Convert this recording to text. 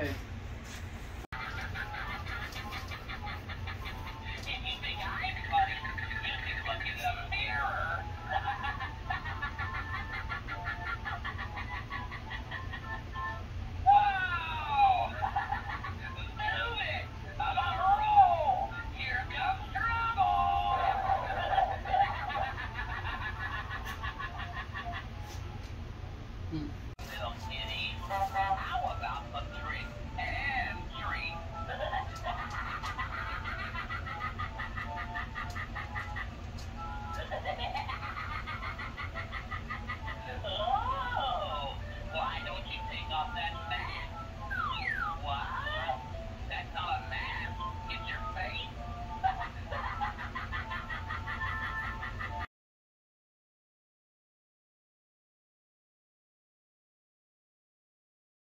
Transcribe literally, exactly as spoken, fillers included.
Okay. How about the three?